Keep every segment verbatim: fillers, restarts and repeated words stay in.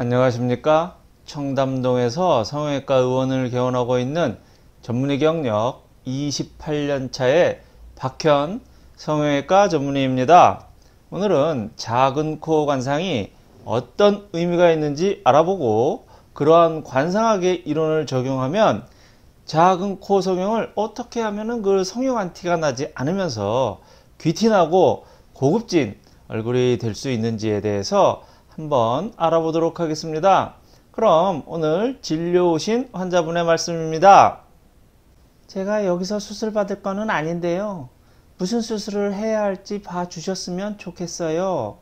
안녕하십니까. 청담동에서 성형외과 의원을 개원하고 있는 전문의 경력 이십팔 년 차의 박현 성형외과 전문의입니다. 오늘은 작은 코 관상이 어떤 의미가 있는지 알아보고, 그러한 관상학의 이론을 적용하면 작은 코 성형을 어떻게 하면은 그 성형한 티가 나지 않으면서 귀티나고 고급진 얼굴이 될 수 있는지에 대해서 한번 알아보도록 하겠습니다. 그럼 오늘 진료 오신 환자분의 말씀입니다. 제가 여기서 수술 받을 거는 아닌데요. 무슨 수술을 해야 할지 봐주셨으면 좋겠어요.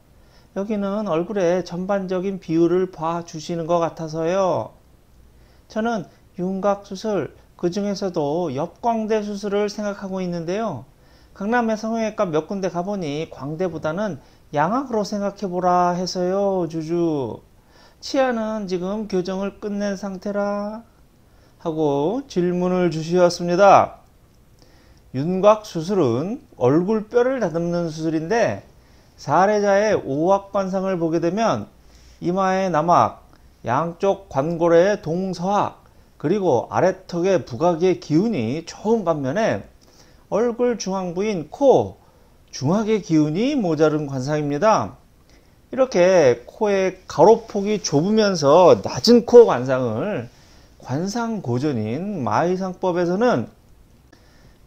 여기는 얼굴의 전반적인 비율을 봐주시는 것 같아서요. 저는 윤곽 수술, 그 중에서도 옆광대 수술을 생각하고 있는데요. 강남의 성형외과 몇 군데 가보니 광대보다는 양악으로 생각해보라 해서요. 주주. 치아는 지금 교정을 끝낸 상태라 하고 질문을 주시었습니다. 윤곽 수술은 얼굴뼈를 다듬는 수술인데, 사례자의 오악관상을 보게 되면 이마의 남악, 양쪽 관골의 동서악, 그리고 아래턱의 부각의 기운이 좋은 반면에 얼굴 중앙부인 코, 중악의 기운이 모자른 관상입니다. 이렇게 코의 가로폭이 좁으면서 낮은 코 관상을 관상고전인 마의상법에서는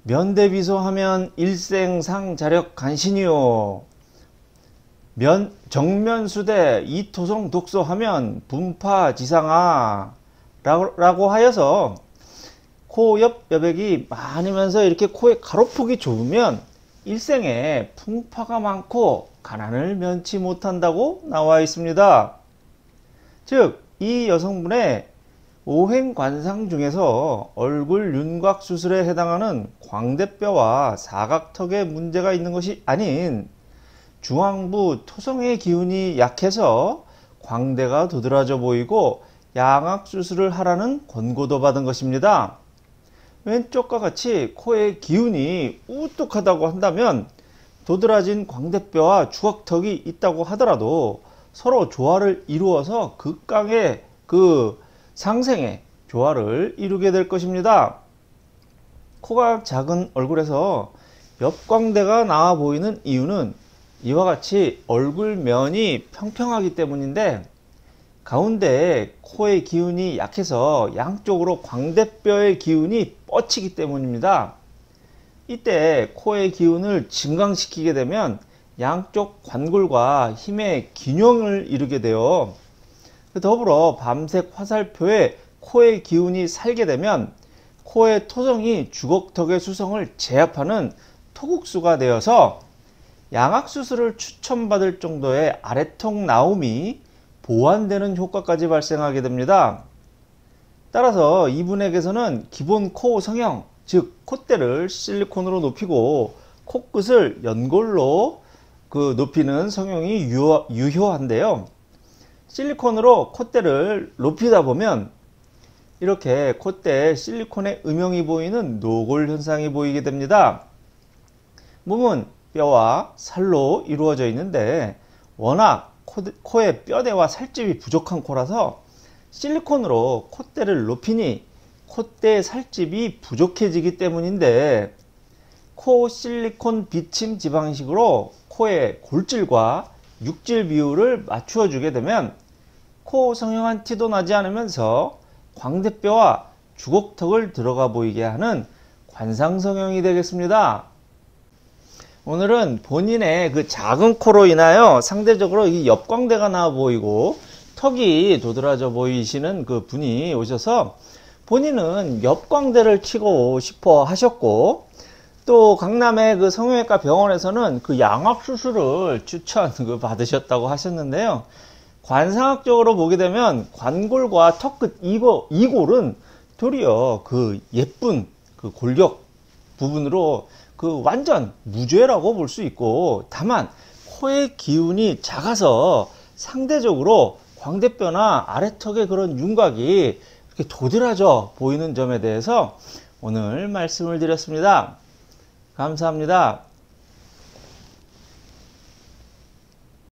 면대비소하면 일생상자력 간신이요, 면 정면수대이토성독소하면 분파지상야 라고, 라고 하여서, 코 옆 여백이 많으면서 이렇게 코의 가로폭이 좁으면 일생에 풍파가 많고 가난을 면치 못한다고 나와 있습니다. 즉, 이 여성분의 오행관상 중에서 얼굴 윤곽 수술에 해당하는 광대뼈와 사각턱에 문제가 있는 것이 아닌 중앙부 토성의 기운이 약해서 광대가 도드라져 보이고 양악 수술을 하라는 권고도 받은 것입니다. 왼쪽과 같이 코의 기운이 우뚝하다고 한다면 도드라진 광대뼈와 주걱턱이 있다고 하더라도 서로 조화를 이루어서 극강의 그 상생의 조화를 이루게 될 것입니다. 코가 작은 얼굴에서 옆광대가 나와 보이는 이유는 이와 같이 얼굴면이 평평하기 때문인데, 가운데에 코의 기운이 약해서 양쪽으로 광대뼈의 기운이 뻗치기 때문입니다. 이때 코의 기운을 증강시키게 되면 양쪽 관골과 힘의 균형을 이루게 돼요. 더불어 밤색 화살표에 코의 기운이 살게 되면 코의 토성이 주걱턱의 수성을 제압하는 토국수가 되어서 양악수술을 추천받을 정도의 아래턱 나옴이 보완되는 효과까지 발생하게 됩니다. 따라서 이분에게서는 기본 코 성형, 즉 콧대를 실리콘으로 높이고 코끝을 연골로 그 높이는 성형이 유효, 유효한데요. 실리콘으로 콧대를 높이다 보면 이렇게 콧대에 실리콘의 음영이 보이는 노골 현상이 보이게 됩니다. 몸은 뼈와 살로 이루어져 있는데 워낙 코에 뼈대와 살집이 부족한 코라서 실리콘으로 콧대를 높이니 콧대의 살집이 부족해지기 때문인데, 코 실리콘 비침 지방식으로 코의 골질과 육질 비율을 맞추어 주게 되면 코 성형한 티도 나지 않으면서 광대뼈와 주걱턱을 들어가 보이게 하는 관상 성형이 되겠습니다. 오늘은 본인의 그 작은 코로 인하여 상대적으로 이 옆광대가 나와 보이고 턱이 도드라져 보이시는 그 분이 오셔서 본인은 옆광대를 치고 싶어 하셨고, 또 강남의 그 성형외과 병원에서는 그 양악 수술을 추천 그 받으셨다고 하셨는데요. 관상학적으로 보게 되면 관골과 턱끝 이골, 이골은 도리어 그 예쁜 그 골격 부분으로 그 완전 무죄라고 볼 수 있고, 다만 코의 기운이 작아서 상대적으로 광대뼈나 아래턱의 그런 윤곽이 이렇게 도드라져 보이는 점에 대해서 오늘 말씀을 드렸습니다. 감사합니다.